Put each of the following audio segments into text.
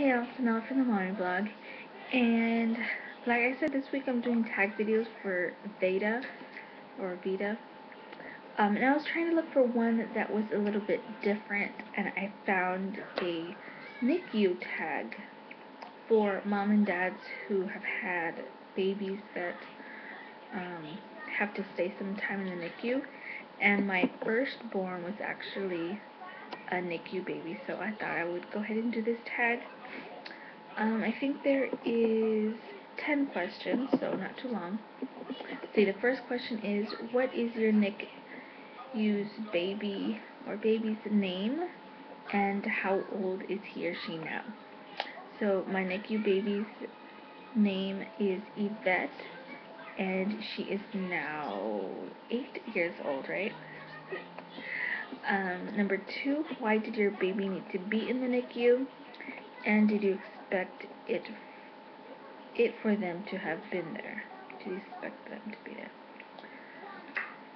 Hey y'all, it's Nala from the Modern Blog, and like I said, this week I'm doing tag videos for VEDA. And I was trying to look for one that was a little bit different, and I found a NICU tag for mom and dads who have had babies that have to stay some time in the NICU. And my firstborn was actually a NICU baby, so I thought I would go ahead and do this tag. I think there is 10 questions, so not too long. See, the first question is, what is your NICU's baby or baby's name, and how old is he or she now? So my NICU baby's name is Yvette, and she is now 8 years old, right? Number two, why did your baby need to be in the NICU, and did you expect it for them to have been there? Did you expect them to be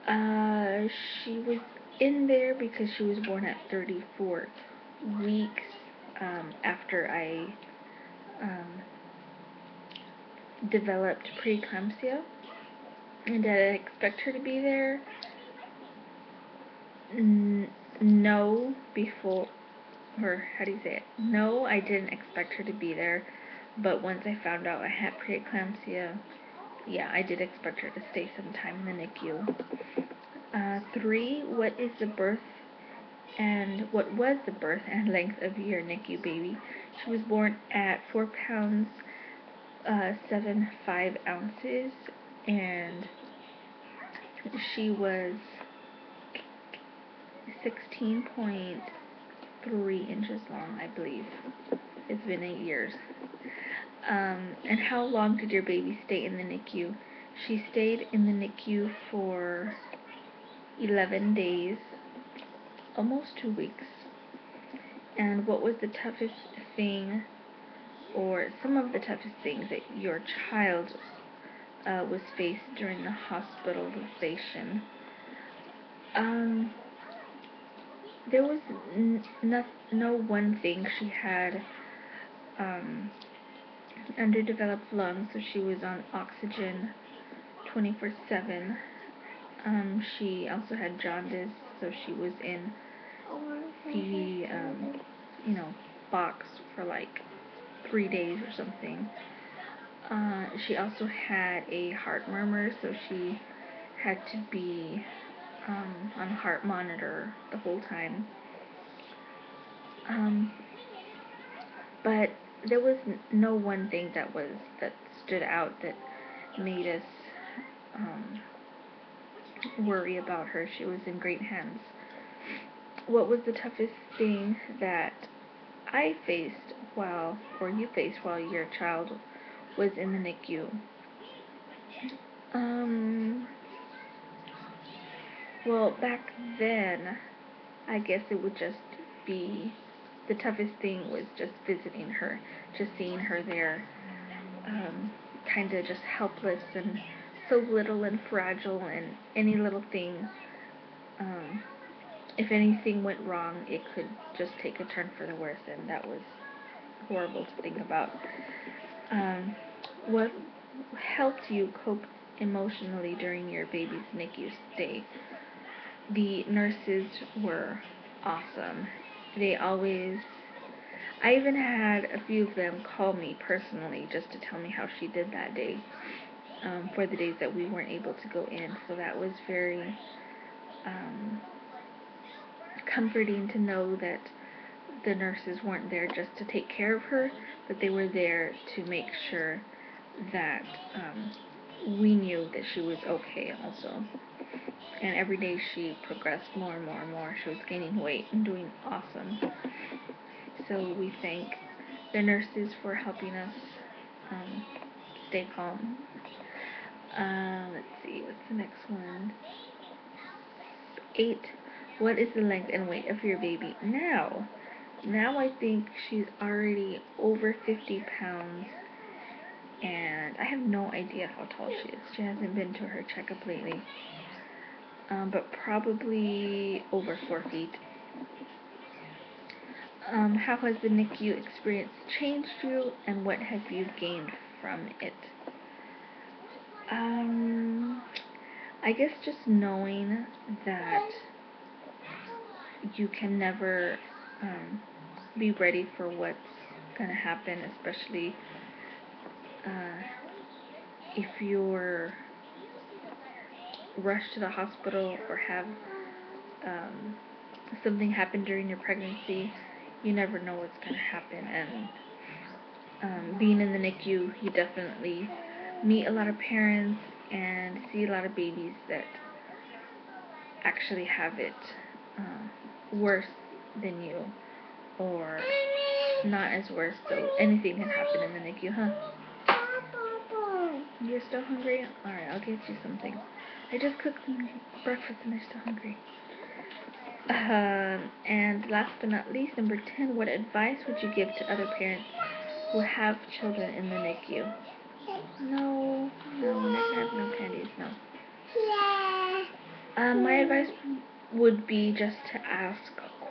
there? She was in there because she was born at 34 weeks after I developed preeclampsia. And did I expect her to be there? No, I didn't expect her to be there, but once I found out I had preeclampsia, yeah, I did expect her to stay some time in the NICU. Three, what was the birth and length of your NICU baby? She was born at 4 pounds, 7.5 ounces, and she was 16.3 inches long, I believe. It's been 8 years. And how long did your baby stay in the NICU? She stayed in the NICU for 11 days, almost 2 weeks. And what was the toughest thing, or some of the toughest things that your child was faced during the hospitalization? There was no one thing. She had underdeveloped lungs, so she was on oxygen 24/7. She also had jaundice, so she was in the box for like 3 days or something. She also had a heart murmur, so she had to be on heart monitor the whole time. But there was no one thing that stood out that made us worry about her. She was in great hands. What was the toughest thing that you faced while your child was in the NICU? Well, back then, I guess it would just be, the toughest thing was just visiting her, just seeing her there, kind of just helpless and so little and fragile, and any little thing, if anything went wrong, it could just take a turn for the worse, and that was horrible to think about. What helped you cope emotionally during your baby's NICU stay? The nurses were awesome. I even had a few of them call me personally just to tell me how she did that day, for the days that we weren't able to go in. So that was very comforting to know that the nurses weren't there just to take care of her, but they were there to make sure that we knew that she was okay also. And every day she progressed more and more and more. She was gaining weight and doing awesome. So we thank the nurses for helping us stay calm. Let's see, what's the next one? 8. What is the length and weight of your baby now? Now I think she's already over 50 pounds. And I have no idea how tall she is. She hasn't been to her checkup lately. But probably over 4 feet. How has the NICU experience changed you, and what have you gained from it? I guess just knowing that you can never be ready for what's going to happen, especially if you're rushed to the hospital or have something happen during your pregnancy. You never know what's going to happen, and being in the NICU, you definitely meet a lot of parents and see a lot of babies that actually have it worse than you, or not as worse, so anything can happen in the NICU, huh? You're still hungry? Alright, I'll get you something. I just cooked some breakfast and I'm still hungry. And last but not least, number 10, what advice would you give to other parents who have children in the NICU? No, I can have no candies, no. My advice would be just to ask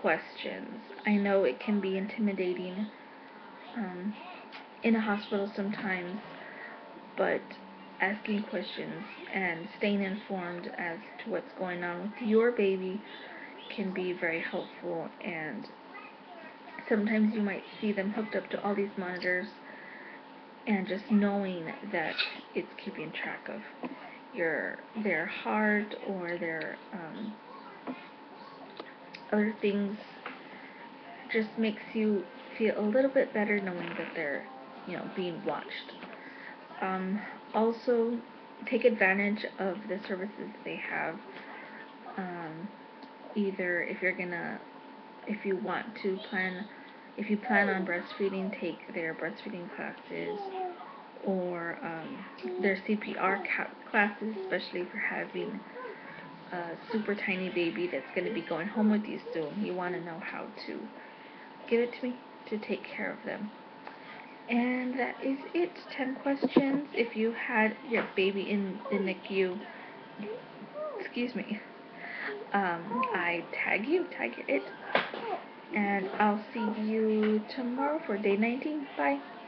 questions. I know it can be intimidating in a hospital sometimes, but asking questions and staying informed as to what's going on with your baby can be very helpful. And sometimes you might see them hooked up to all these monitors, and just knowing that it's keeping track of their heart or their other things just makes you feel a little bit better knowing that they're being watched. Also, take advantage of the services they have. Either if you plan on breastfeeding, take their breastfeeding classes, or their CPR classes, especially if you're having a super tiny baby that's going to be going home with you soon. You want to know how to give it to me to take care of them. And that is it. 10 questions. If you had your baby in the NICU, excuse me, I tag it, and I'll see you tomorrow for day 19. Bye.